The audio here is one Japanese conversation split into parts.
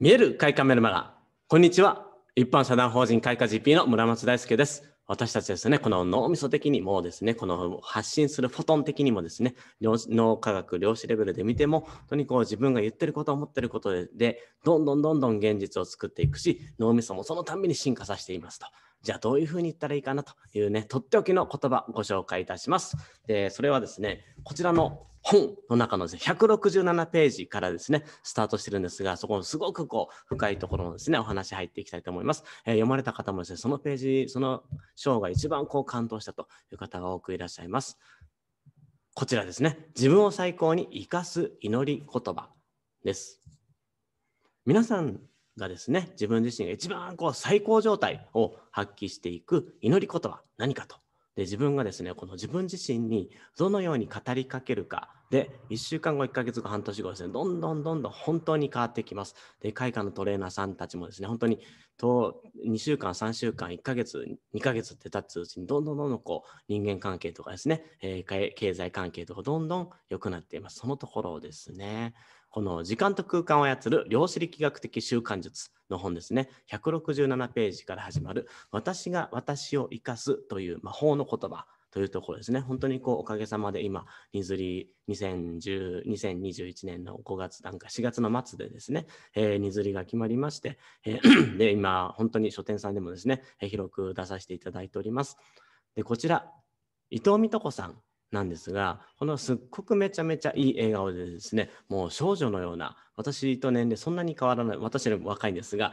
見える開花メルマガ、こんにちは。一般社団法人開花 GP の村松大輔です。私たちですね、この脳みそ的にもですね、この発信するフォトン的にもですね、脳科学、量子レベルで見ても、本当にこう自分が言ってること、思ってることで、どんどん現実を作っていくし、脳みそもそのために進化させていますと。じゃあどういうふうに言ったらいいかなというね、とっておきの言葉をご紹介いたします。で、それはですね、こちらの本の中の167ページからですね、スタートしてるんですが、そこのすごくこう、深いところのですね、お話入っていきたいと思います。読まれた方もですね、そのページ、その章が一番こう感動したという方が多くいらっしゃいます。こちらですね、自分を最高に生かす祈り言葉です。皆さんがですね、自分自身が一番こう最高状態を発揮していく祈り言葉、何かと。で、自分がですね、この自分自身にどのように語りかけるかで、1週間後、1ヶ月後、半年後ですね、どんどん本当に変わってきます。で、開花のトレーナーさんたちもですね、本当に2週間、3週間、1ヶ月、2ヶ月って経つうちに、どんどんこう人間関係とかですね、経済関係とかどんどん良くなっています。そのところをですね、この時間と空間を操る量子力学的習慣術の本ですね、167ページから始まる、私が私を生かすという魔法の言葉というところですね。本当にこうおかげさまで今、にずり2021年の5月なんか4月の末でですね、にずりが決まりまして、で今、本当に書店さんでもですね、広く出させていただいております。で、こちら、伊藤美と子さんなんですが、このすっごくめちゃめちゃいい笑顔でですね、もう少女のような、私と年齢そんなに変わらない、私よりも若いんですが、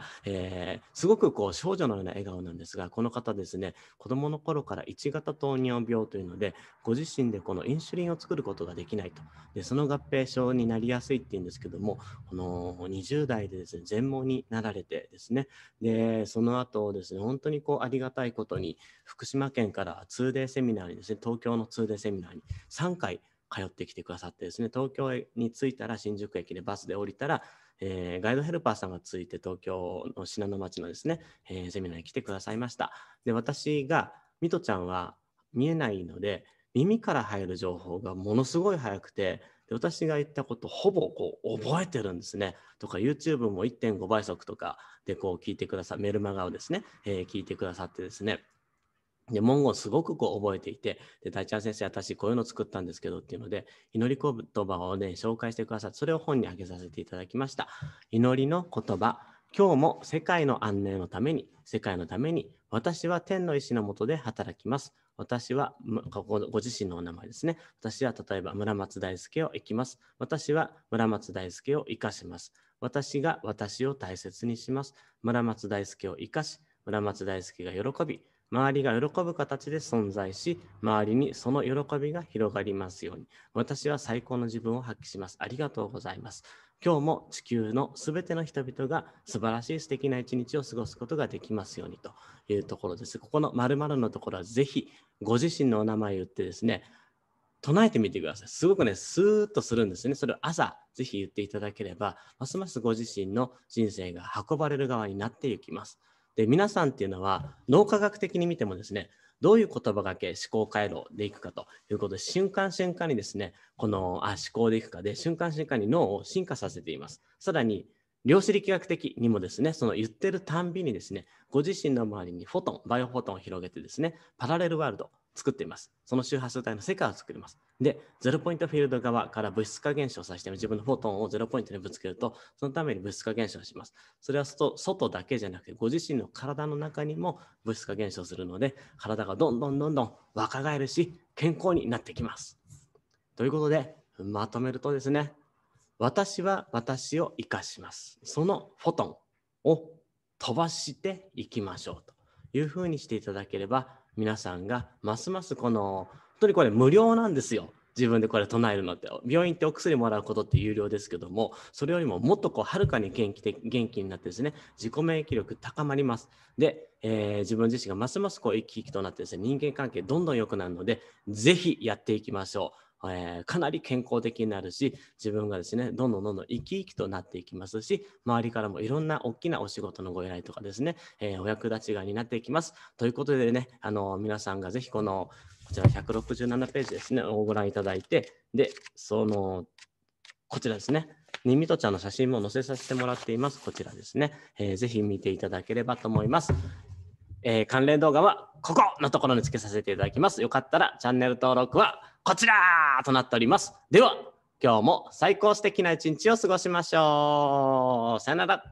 すごくこう少女のような笑顔なんですが、この方ですね、子どもの頃から1型糖尿病というので、ご自身でこのインスリンを作ることができないと。で、その合併症になりやすいっていうんですけども、この20代でですね、全盲になられてですね、で、その後ですね、本当にこうありがたいことに、福島県から2デーセミナーにですね、東京の2デーセミナーに3回通ってきてくださってですね、東京に着いたら新宿駅でバスで降りたら、ガイドヘルパーさんがついて東京の信濃町のですね、セミナーに来てくださいました。で、私が、ミトちゃんは見えないので、耳から入る情報がものすごい早くて、で、私が言ったことほぼこう覚えてるんですね。とか YouTube も 1.5 倍速とかでこう聞いてくださメルマガをですね、聞いてくださってですね、で文言をすごくこう覚えていて、で、大ちゃん先生、私こういうの作ったんですけどっていうので、祈り言葉をね、紹介してくださって、それを本にあげさせていただきました。祈りの言葉、今日も世界の安寧のために、世界のために、私は天の意志の下で働きます。私は、ご自身のお名前ですね。私は例えば村松大輔を生きます。私は村松大輔を生かします。私が私を大切にします。村松大輔を生かし、村松大輔が喜び、周りが喜ぶ形で存在し、周りにその喜びが広がりますように。私は最高の自分を発揮します。ありがとうございます。今日も地球のすべての人々が素晴らしい素敵な一日を過ごすことができますようにというところです。ここの〇〇のところはぜひご自身のお名前を言ってですね、唱えてみてください。すごくね、スーッとするんですね。それを朝、ぜひ言っていただければ、ますますご自身の人生が運ばれる側になっていきます。で、皆さんっていうのは脳科学的に見てもですね、どういう言葉がけ思考回路でいくかということで、瞬間瞬間にですね、この思考でいくかで、瞬間瞬間に脳を進化させています。さらに量子力学的にもですね、その言ってるたんびにですね、ご自身の周りにフォトン、バイオフォトンを広げてですね、パラレルワールドを作っています。その周波数帯の世界を作ります。で、ゼロポイントフィールド側から物質化現象をさせて、自分のフォトンをゼロポイントにぶつけると、そのために物質化現象をします。それは外だけじゃなくて、ご自身の体の中にも物質化現象をするので、体がどんどん若返るし、健康になってきます。ということで、まとめるとですね、私は私を生かします。そのフォトンを飛ばしていきましょうというふうにしていただければ、皆さんがますますこの、本当にこれ無料なんですよ。自分でこれ唱えるのって、病院ってお薬もらうことって有料ですけども、それよりももっとこうはるかに元気になってですね、自己免疫力高まります。で、自分自身がますますこう生き生きとなってですね、人間関係どんどん良くなるので、ぜひやっていきましょう。かなり健康的になるし、自分がですね、どんどん生き生きとなっていきますし、周りからもいろんな大きなお仕事のご依頼とかですね、お役立ちがになっていきます。ということでね、皆さんがぜひこちら167ページですね、をご覧いただいて、で、こちらですね、にみとちゃんの写真も載せさせてもらっています。こちらですね、ぜひ見ていただければと思います。関連動画はここのところにつけさせていただきます。よかったらチャンネル登録はこちらとなっております。では、今日も最高素敵な一日を過ごしましょう。さよなら。